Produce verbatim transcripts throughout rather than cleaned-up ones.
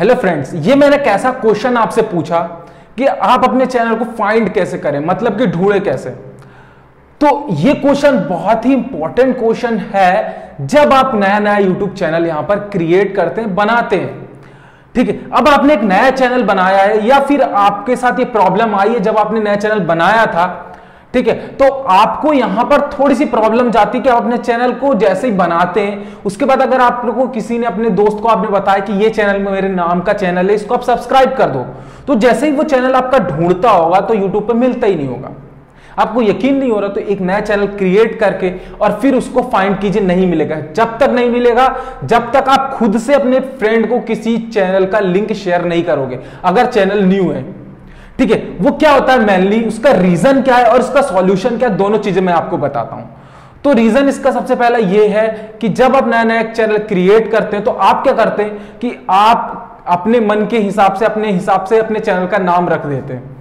Hello friends, ये मैंने कैसा क्वेश्चन आपसे पूछा कि आप अपने चैनल को फाइंड कैसे करें, मतलब कि ढूंढे कैसे। तो ये क्वेश्चन बहुत ही इंपॉर्टेंट क्वेश्चन है जब आप नया नया यूट्यूब चैनल यहां पर क्रिएट करते हैं, बनाते हैं। ठीक है, अब आपने एक नया चैनल बनाया है या फिर आपके साथ ये प्रॉब्लम आई है जब आपने नया चैनल बनाया था। ठीक है, तो आपको यहां पर थोड़ी सी प्रॉब्लम जाती है कि आप अपने चैनल को जैसे ही बनाते हैं उसके बाद अगर आप लोगों को किसी ने, अपने दोस्त को आपने बताया कि ये चैनल में मेरे नाम का चैनल है, इसको आप सब्सक्राइब कर दो, तो जैसे ही वो चैनल आपका ढूंढता होगा तो यूट्यूब पे मिलता ही नहीं होगा। आपको यकीन नहीं हो रहा तो एक नया चैनल क्रिएट करके और फिर उसको फाइंड कीजिए, नहीं मिलेगा। जब तक नहीं मिलेगा, जब तक आप खुद से अपने फ्रेंड को किसी चैनल का लिंक शेयर नहीं करोगे अगर चैनल न्यू है। ठीक है, वो क्या होता है मेनली, उसका रीजन क्या है और उसका सॉल्यूशन क्या है, दोनों चीजें मैं आपको बताता हूं। तो रीजन इसका सबसे पहला ये है कि जब आप नया नया चैनल क्रिएट करते हैं तो आप क्या करते हैं कि आप अपने मन के हिसाब से अपने हिसाब से अपने चैनल का नाम रख देते हैं।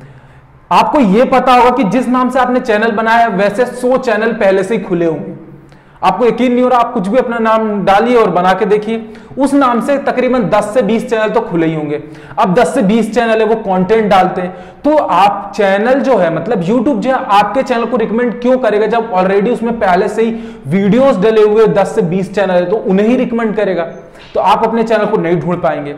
आपको यह पता होगा कि जिस नाम से आपने चैनल बनाया वैसे सौ चैनल पहले से ही खुले होंगे। आपको यकीन नहीं हो रहा, आप कुछ भी अपना नाम डालिए और बना के देखिए, उस नाम से तकरीबन दस से बीस चैनल तो खुले ही होंगे। अब दस से बीस चैनल है, वो कंटेंट डालते हैं, तो आप चैनल जो है, मतलब YouTube जो है आपके चैनल को रिकमेंड क्यों करेगा जब ऑलरेडी उसमें पहले से ही वीडियोस डले हुए दस से बीस चैनल है, तो उन्हें ही रिकमेंड करेगा, तो आप अपने चैनल को नहीं ढूंढ पाएंगे।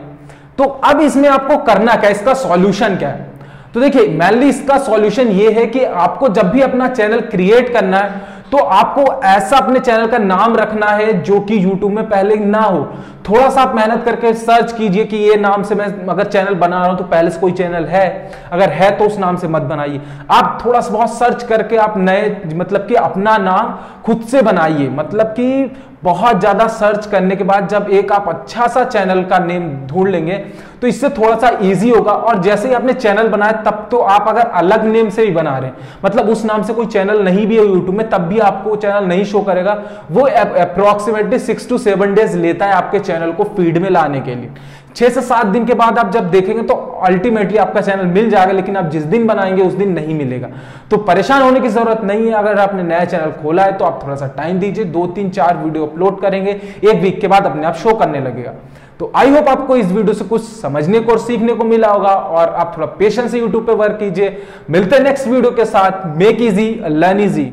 तो अब इसमें आपको करना क्या है, इसका सॉल्यूशन क्या है, तो देखिए मेनली इसका सॉल्यूशन ये है कि आपको जब भी अपना चैनल क्रिएट करना है तो आपको ऐसा अपने चैनल का नाम रखना है जो कि YouTube में पहले ना हो। थोड़ा सा आप मेहनत करके सर्च कीजिए कि ये नाम से मैं अगर चैनल बना रहा हूं तो पहले से कोई चैनल है, अगर है तो उस नाम से मत बनाइए। आप थोड़ा सा बहुत सर्च करके आप नए, मतलब कि अपना नाम खुद से बनाइए। मतलब कि बहुत ज्यादा सर्च करने के बाद जब एक आप अच्छा सा चैनल का नेम ढूंढ लेंगे तो इससे थोड़ा सा इजी होगा। और जैसे ही आपने चैनल बनाया, तब तो आप अगर अलग नेम से ही बना रहे हैं, मतलब उस नाम से कोई चैनल नहीं भी है यूट्यूब में, तब भी आपको चैनल नहीं शो करेगा। वो approximately six to seven days लेता है आपके चैनल को फीड में लाने के लिए। छह से सात दिन के बाद आप जब देखेंगे तो अल्टीमेटली आपका चैनल मिल जाएगा, लेकिन आप जिस दिन बनाएंगे उस दिन नहीं मिलेगा। तो परेशान होने की जरूरत नहीं है। अगर आपने नया चैनल खोला है तो आप थोड़ा सा टाइम दीजिए, दो तीन चार वीडियो अपलोड करेंगे, एक वीक के बाद अपने आप शो करने लगेगा। तो आई होप आपको इस वीडियो से कुछ समझने को और सीखने को मिला होगा, और आप थोड़ा पेशेंस से यूट्यूब पे वर्क कीजिए। मिलते हैं नेक्स्ट वीडियो के साथ। Make easy, learn easy.